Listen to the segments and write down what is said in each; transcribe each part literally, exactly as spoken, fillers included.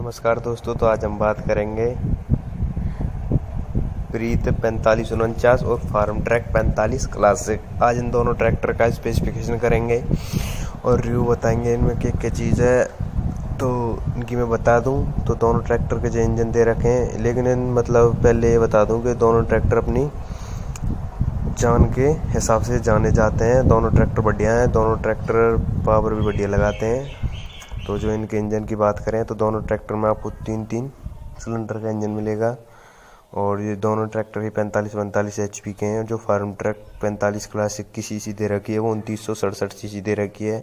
नमस्कार दोस्तों, तो आज हम बात करेंगे प्रीत पैंतालीस उनचास और फार्म ट्रैक पैंतालीस क्लासिक। आज इन दोनों ट्रैक्टर का स्पेसिफिकेशन करेंगे और रिव्यू बताएंगे इनमें क्या क्या चीज़ है, तो इनकी मैं बता दूं। तो दोनों ट्रैक्टर के जो इंजन दे रखे हैं, लेकिन मतलब पहले ये बता दूं कि दोनों ट्रैक्टर अपनी जान के हिसाब से जाने जाते हैं। दोनों ट्रैक्टर बढ़िया हैं, दोनों ट्रैक्टर पावर भी बढ़िया लगाते हैं। तो जो इनके इंजन की बात करें तो दोनों ट्रैक्टर में आपको तीन तीन सिलेंडर का इंजन मिलेगा और ये दोनों ट्रैक्टर ही पैंतालीस पैंतालीस एच पी के हैं। जो फार्म ट्रैक पैंतालीस क्लासिक की सीसी दे रखी है वो उनतीस सौ सड़सठ सीसी दे रखी है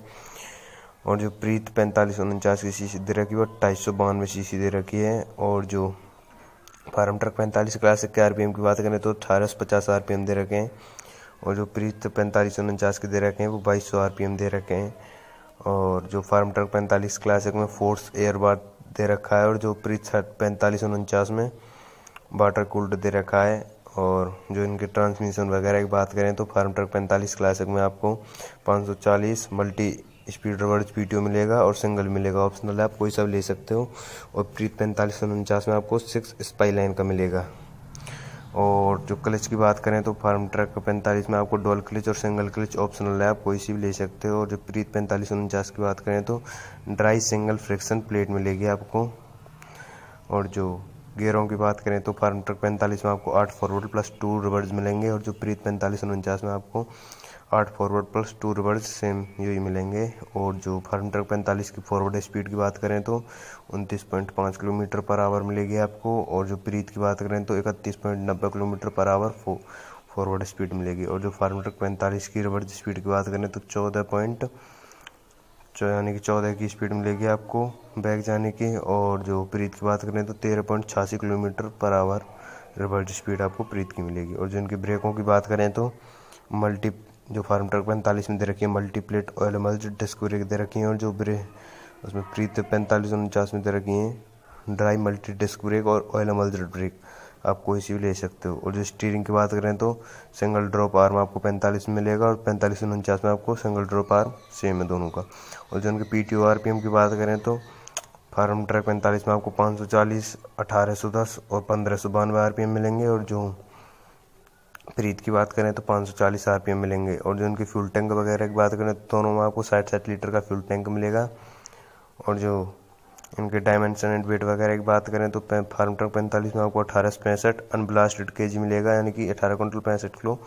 और जो प्रीत पैंतालीस उनचास की सीसी दे रखी है वो अट्ठाईस सौ बानवे सीसी दे रखी है। और जो फार्म ट्रैक पैंतालीस क्लासिक के आर पी एम की बात करें तो अठारह सौ पचास आर पी एम दे रखे हैं और जो प्रीत पैंतालीस उनचास के दे रखे हैं वो बाईस सौ आर पी एम दे रखे हैं। और जो फार्म ट्रक पैंतालीस क्लासिक में फोर्स एयर बार दे रखा है और जो प्रीत पैंतालीस उनचास में वाटर कूल्ड दे रखा है। और जो इनके ट्रांसमिशन वगैरह की बात करें तो फार्म ट्रक पैंतालीस क्लासिक में आपको पाँच सौ चालीस मल्टी स्पीड रिवर्स पीटीओ मिलेगा और सिंगल मिलेगा, ऑप्शनल है, आप कोई सब ले सकते हो। और प्रीत पैंतालीस उनचास में आपको सिक्स स्पाई लाइन का मिलेगा। और जो क्लच की बात करें तो फार्म ट्रक पैंतालीस में आपको डोल क्लच और सिंगल क्लच ऑप्शनल है, आप कोई सी भी ले सकते हो। और जो प्रीत पैंतालीस उनचास की बात करें तो ड्राई सिंगल फ्रिक्शन प्लेट मिलेगी आपको। और जो गियरों की बात करें तो फार्म ट्रक पैंतालीस में आपको आठ फॉरवर्ड प्लस टू रिवर्स मिलेंगे और जो प्रीत पैंतालीस उनचास में आपको आठ forward plus two reverse same यही मिलेंगे। और जो फार्म ट्रक पैंतालीस की फॉरवर्ड स्पीड की बात करें तो उनतीस पॉइंट पाँच किलोमीटर पर आवर मिलेगी आपको और जो प्रीत की बात करें तो इकतीस पॉइंट नब्बे किलोमीटर पर आवर फो फॉरवर्ड स्पीड मिलेगी। और जो फार्म ट्रक पैंतालीस की रिवर्स स्पीड की बात करें तो चौदह पॉइंट जो यानी कि चौदह की स्पीड मिलेगी आपको बैक जाने की। और जो प्रीत की बात करें तो तेरह पॉइंट छियासी kilometre per hour reverse speed आपको प्रीत की मिलेगी। और जो इनकी ब्रेकों की बात करें तो मल्टी जो फार्म ट्रक पैंतालीस में दे रखी है multi plate oil mulch disc brake दे रखी हैं और जो ब्रे उसमें प्रीत पैंतालीस उनचास में दे रखी हैं ड्राई मल्टी डिस्क ब्रेक और ऑयल मल्च ब्रेक, आप कोई सी भी ले सकते हो। और जो स्टीयरिंग की बात करें तो सिंगल ड्रॉप आर्म आपको पैंतालीस में मिलेगा और पैंतालीस उनचास में आपको सिंगल ड्रॉप आर्म सेम है दोनों का। और जो उनके P T O R P M की बात करें तो फार्म ट्रक पैंतालीस में आपको पाँच सौ चालीस अठारह सौ दस और पंद्रह सौ बानवे आर पी एम मिलेंगे और जो प्रीत की बात करें तो पाँच सौ चालीस आरपीएम मिलेंगे। और जो उनके फ्यूल टैंक वगैरह की बात करें तो दोनों में आपको साठ साठ लीटर का फ्यूल टैंक मिलेगा। और जो इनके डायमेंशन एंड वेट वगैरह की बात करें तो फार्म ट्रक पैंतालीस में आपको अठारह सौ पैंसठ अनब्लास्टेड केजी मिलेगा यानी कि अठारह कुंटल पैंसठ किलो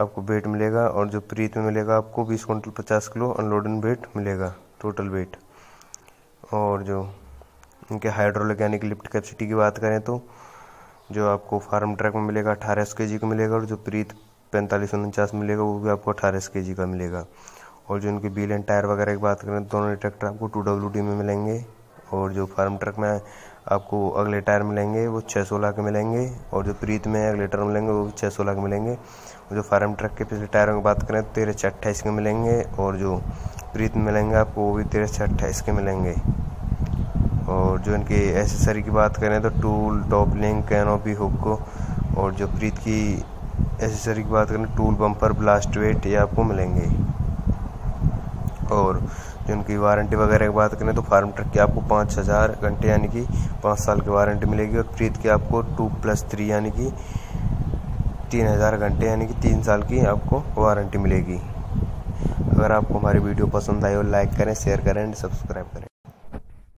आपको वेट मिलेगा। और जो प्रीत में मिलेगा आपको बीस कुंटल पचास किलो अनलोडेड वेट मिलेगा टोटल वेट। और जो इनके हाइड्रोलिक यानी कि लिफ्ट कैपेसिटी की बात करें तो जो आपको फार्म ट्रैक में मिलेगा अठारह सौ के जी का मिलेगा और जो प्रीत पैंतालीस उनचास मिलेगा वो भी आपको अठारह सौ के जी का मिलेगा। और जो इनके व्हील एंड टायर वगैरह की बात करें तो दोनों ट्रैक्टर आपको टू डब्ल्यू डी में मिलेंगे। और जो फार्म ट्रैक में आपको अगले टायर मिलेंगे वो छः सोलह के मिलेंगे और जो प्रीत में अगले टायर मिलेंगे वो भी छः सोलह के मिलेंगे। और जो फार्म ट्रैक के पिछले टायरों की बात करें तो तेरह छः अट्ठाईस के मिलेंगे और जो प्रीत में मिलेंगे आपको वो भी तेरह छः अट्ठाईस के मिलेंगे। और जो इनके एसेसरी की बात करें तो tool, top link, canopy, hook और जो प्रीत की एसेसरी की बात करें टूल, बम्पर, ब्लास्ट वेट, ये आपको मिलेंगे। और जो इनकी वारंटी वगैरह की बात करें तो फार्म ट्रक की आपको पाँच हज़ार घंटे यानी कि पाँच साल की वारंटी मिलेगी और प्रीत की आपको टू प्लस थ्री यानी कि तीन हज़ार घंटे यानी कि तीन साल की आपको वारंटी मिलेगी। अगर आपको हमारी वीडियो पसंद आई हो लाइक करें, शेयर करें एंड सब्सक्राइब करें।